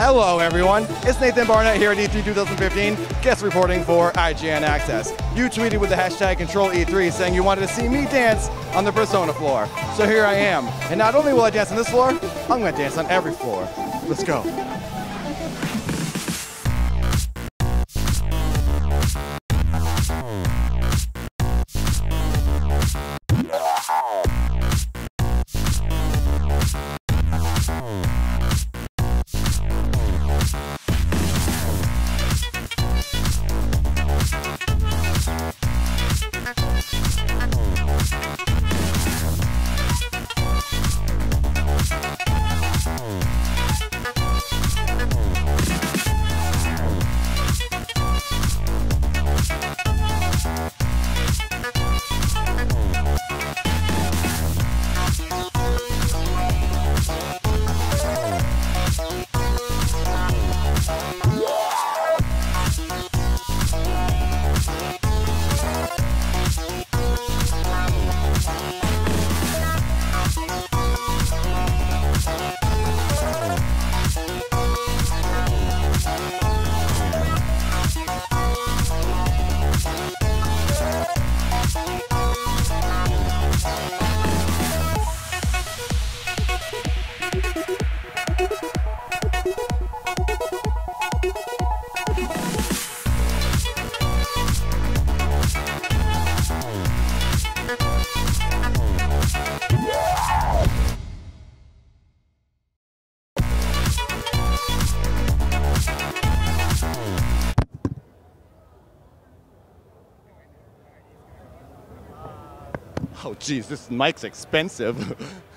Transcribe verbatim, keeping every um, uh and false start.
Hello everyone, it's Nathan Barnatt here at E three twenty fifteen, guest reporting for I G N Access. You tweeted with the hashtag Control E three saying you wanted to see me dance on the Persona floor. So here I am, and not only will I dance on this floor, I'm going to dance on every floor. Let's go. Oh, geez, this mic's expensive.